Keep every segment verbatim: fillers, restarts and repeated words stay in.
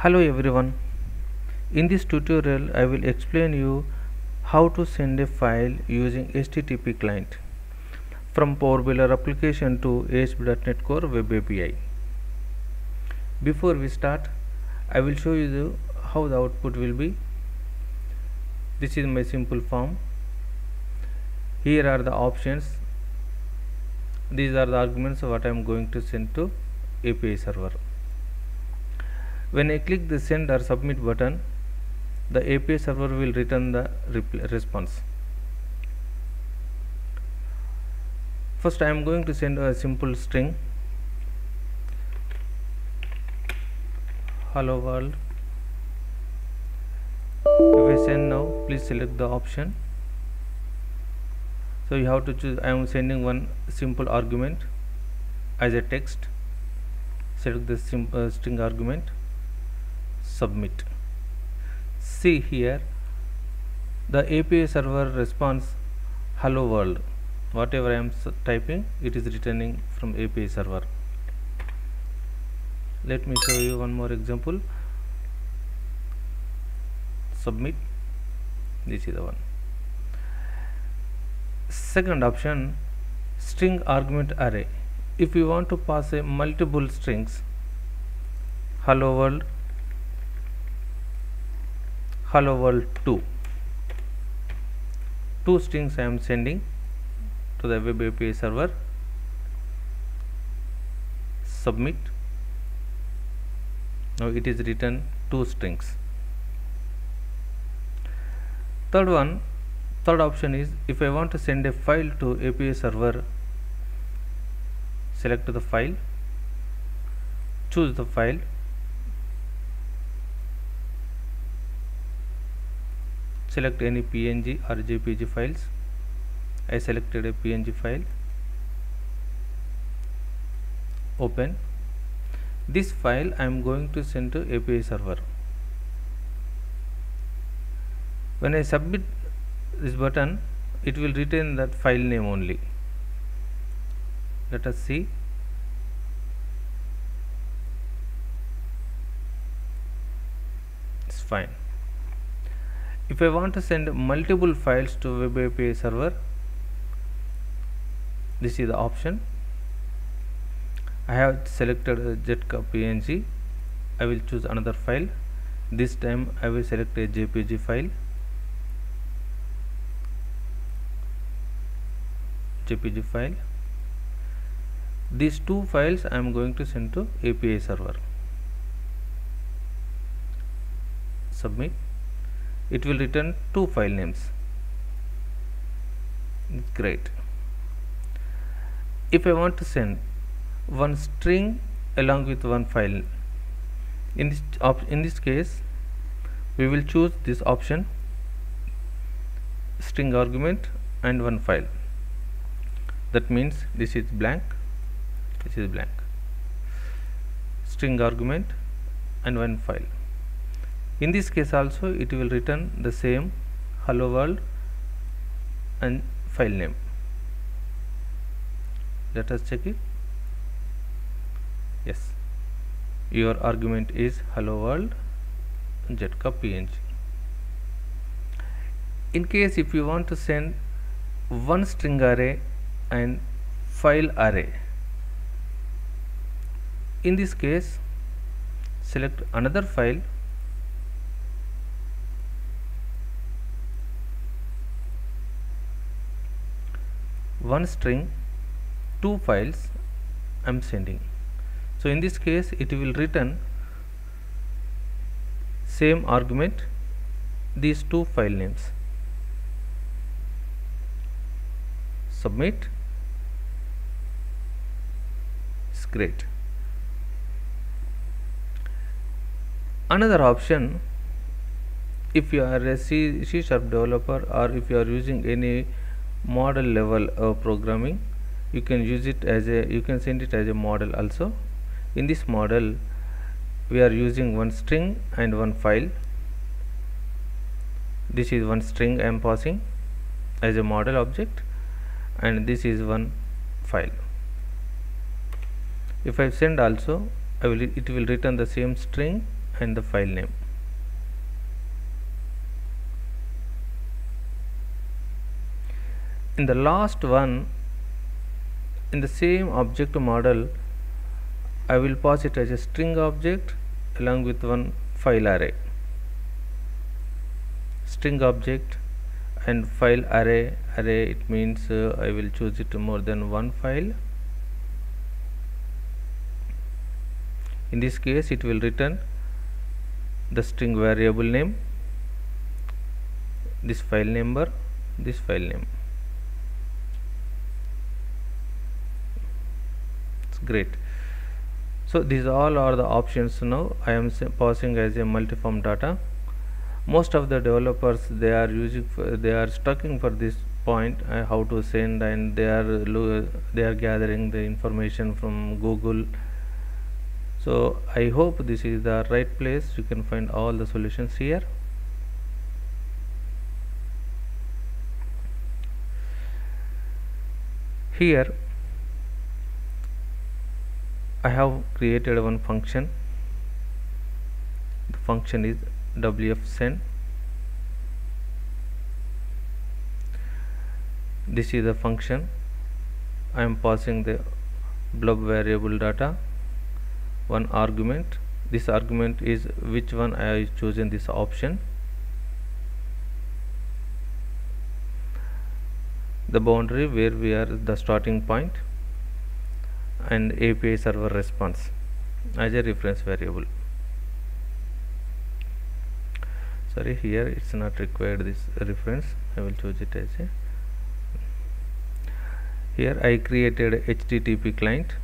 Hello everyone, in this tutorial I will explain you how to send a file using H T T P client from PowerBuilder application to A S P dot net Core Web A P I. Before we start, I will show you the, how the output will be. This is my simple form. Here are the options. These are the arguments what I am going to send to A P I server. When I click the send or submit button, the A P I server will return the response. First I am going to send a simple string, hello world. If I send now, please select the option. So you have to choose. I am sending one simple argument as a text. Select the simple string argument. Submit. See here, the A P I server response hello world, whatever I am typing, it is returning from A P I server. Let me show you one more example. Submit. This is the one. Second option, string argument array. If you want to pass a multiple strings, hello world, hello world two, two strings I am sending to the web A P I server. Submit. Now it is written two strings. Third one, third option is, if I want to send a file to A P I server, select the file, choose the file, select any P N G or J P G files. I selected a P N G file. Open. This file I am going to send to A P I server. When I submit this button, it will retain that file name only. Let us see. It's fine. If I want to send multiple files to web A P I server, this is the option. I have selected a J P E G P N G. I will choose another file. This time I will select a J P G file. J P G file. These two files I am going to send to A P I server. Submit. It will return two file names. Great. If I want to send one string along with one file, in this op in this case we will choose this option, string argument and one file. That means this is blank, this is blank, string argument and one file. In this case also it will return the same hello world and file name. Let us check it. Yes, your argument is hello world J P E G P N G. In case if you want to send one string array and file array, in this case select another file. One string, two files I am sending. So in this case it will return same argument, these two file names. Submit. It's great. Another option, if you are a C, C sharp developer or if you are using any model level uh, programming, you can use it as a you can send it as a model also. In this model we are using one string and one file. This is one string I am passing as a model object, and this is one file. If I send also, I will it will return the same string and the file name. In the last one, in the same object model, I will pass it as a string object along with one file array. String object and file array. Array, it means uh, I will choose it more than one file. In this case, it will return the string variable name, this file number, this file name. It's great. So these all are the options. Now I am passing as a multiform data. Most of the developers, they are using for, they are stucking for this point, uh, how to send, and they are they are gathering the information from Google. So I hope this is the right place. You can find all the solutions here. Here I have created one function. The function is wfsend. This is the function. I am passing the blob variable data, one argument. This argument is which one I have chosen this option. The boundary where we are the starting point, and A P I server response as a reference variable. Sorry, here it's not required this reference. I will choose it as a. Here I created a H T T P client.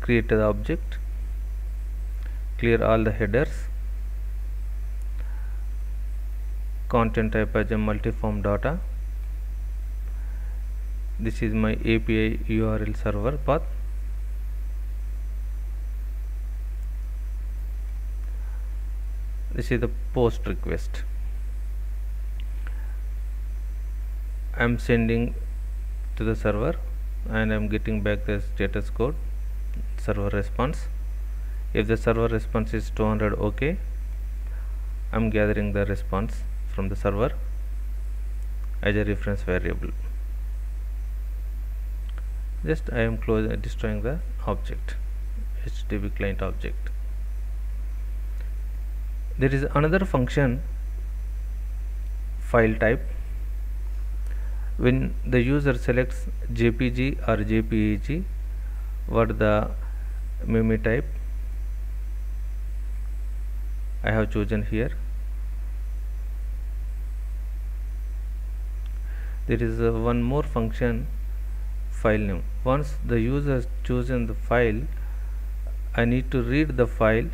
Create the object, clear all the headers, content type as a multiform data. This is my A P I U R L server path. This is the post request. I am sending to the server and I am getting back the status code, server response. If the server response is two hundred, okay, I am gathering the response from the server as a reference variable. Just I am close, uh, destroying the object, H T T P client object. There is another function, file type. When the user selects J P G or J P E G, what the MIME type I have chosen here. There is uh, one more function, file name. Once the user has chosen the file, I need to read the file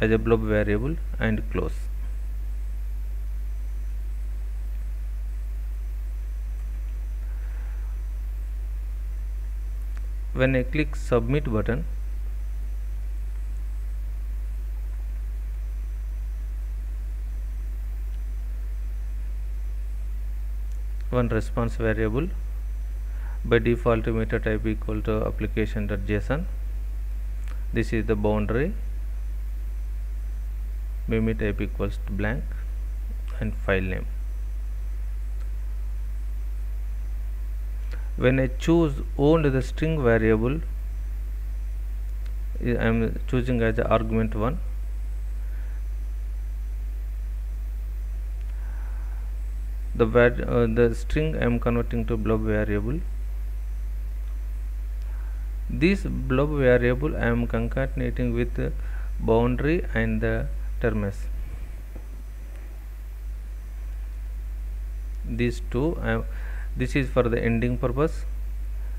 as a blob variable and close. When I click submit button, one response variable, by default meta type equal to application.json. This is the boundary, MIME type equals to blank, and file name. When I choose only the string variable, I am choosing as argument one. The uh, the string I am converting to blob variable. This blob variable I am concatenating with uh, boundary and the termes. These two, I am, this is for the ending purpose,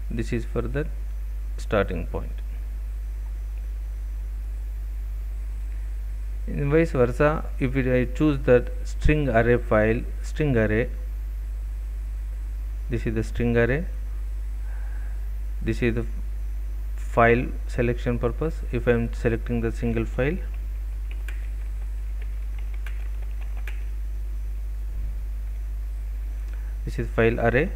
this is for the starting point. And vice versa, if it, I choose that string array file, string array, this is the string array, this is the file selection purpose. If I am selecting the single file, this is file array,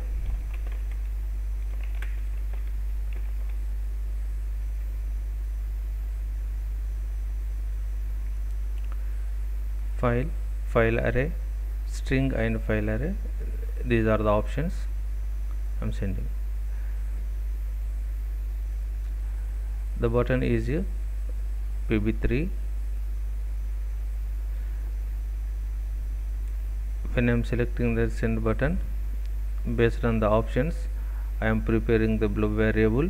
file, file array, string and file array. These are the options I'm sending. The button is uh, P B three. When I'm selecting the send button, based on the options, I am preparing the blob variable.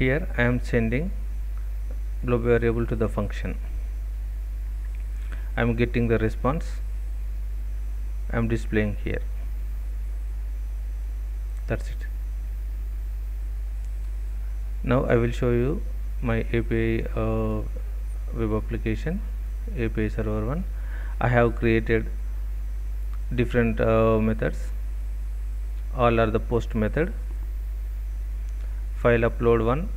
Here I am sending blob variable to the function. I am getting the response. I am displaying here. That's it. Now I will show you my A P I uh, web application, A P I server one. I have created different uh, methods. All are the post method. File upload one.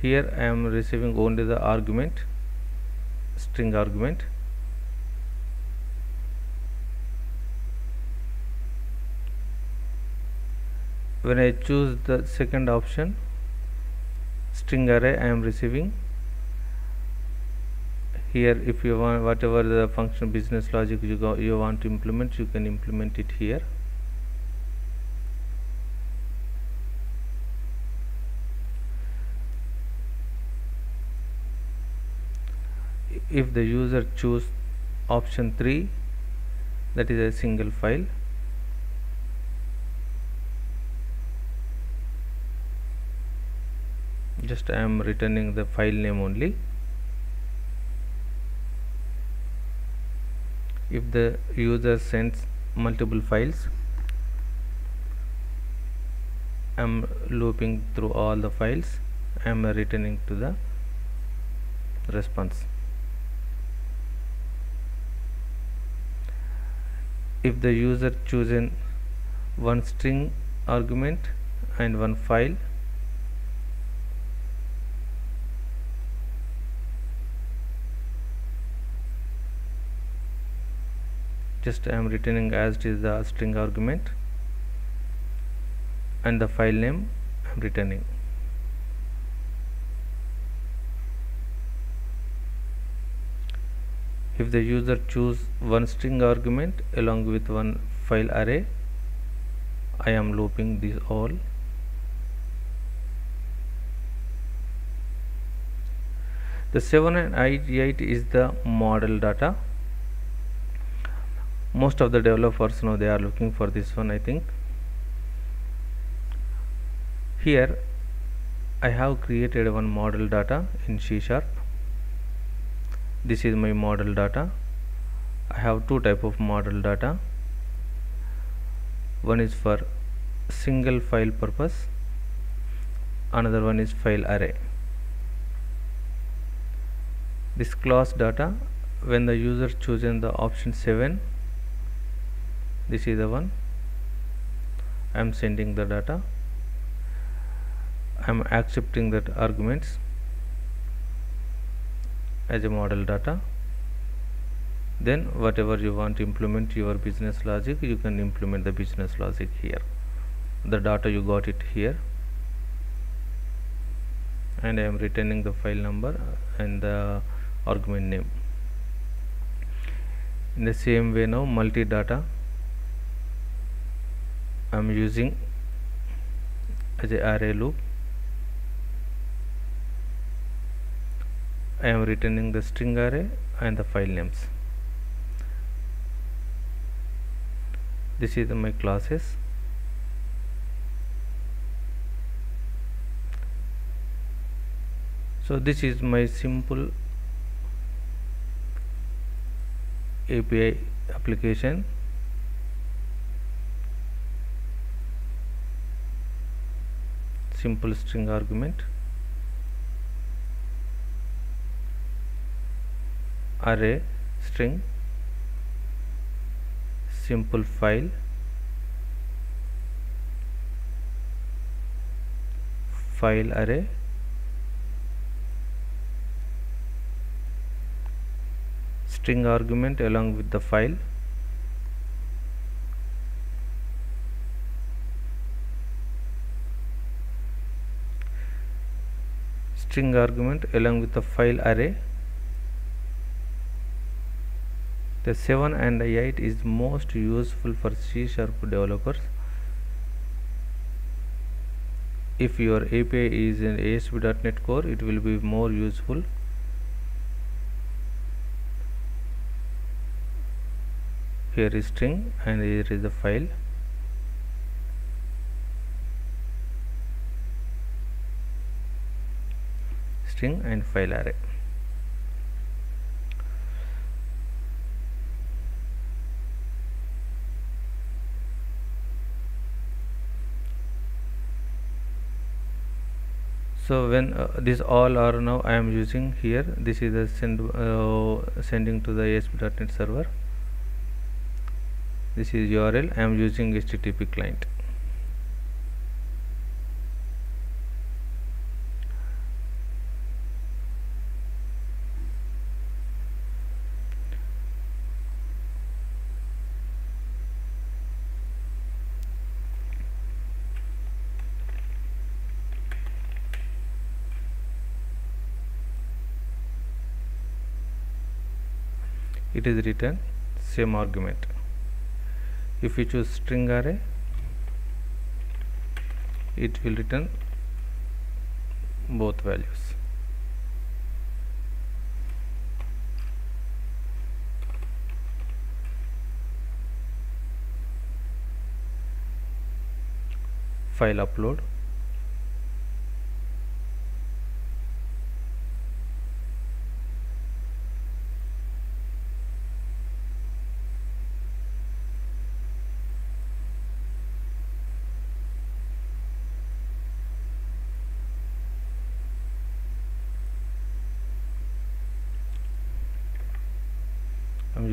Here I am receiving only the argument, string argument. When I choose the second option, string array, I am receiving. Here, if you want, whatever the function business logic you go, you want to implement, you can implement it here. If the user choose option three, that is a single file. Just I am returning the file name only. If the user sends multiple files, I am looping through all the files. I am returning to the response. If the user chooses one string argument and one file, just I am returning as it is the string argument and the file name I am returning. If the user choose one string argument along with one file array, I am looping these all. The seven and eight is the model data. Most of the developers know they are looking for this one, I think. Here I have created one model data in C sharp. This is my model data. I have two type of model data. One is for single file purpose, another one is file array. This class data, when the user chooses the option seven, this is the one I am sending the data. I am accepting that arguments as a model data. Then whatever you want to implement your business logic, you can implement the business logic here. The data you got it here, and I am returning the file number and the argument name. In the same way, now multi data I am using as a array loop. I am returning the string array and the file names. This is my classes. So this is my simple A P I application. Simple string argument, array, string, simple file file array string argument along with the file. String argument along with the file array. The seven and the eight is most useful for C sharp developers. If your A P I is in A S P dot net core, it will be more useful. Here is string and here is the file. String and file array. So when uh, these all are now I am using here, this is a send uh, sending to the A S P dot net server. This is U R L I am using H T T P client. It is written same argument. If you choose string array, it will return both values. File upload.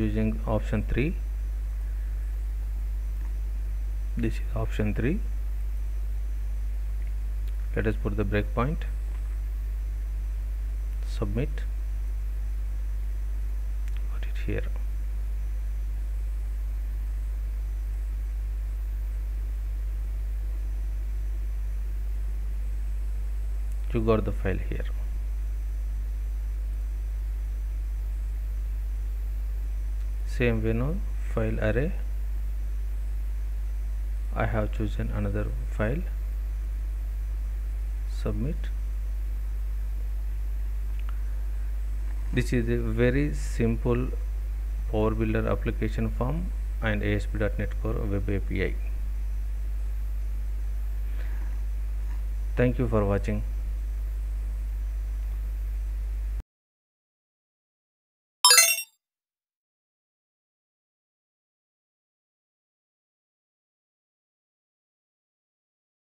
Using option three. This is option three. Let us put the breakpoint. Submit. Put it here. You got the file here. Same way now file array. I have chosen another file. Submit. This is a very simple PowerBuilder application form and A S P dot net Core Web A P I. Thank you for watching.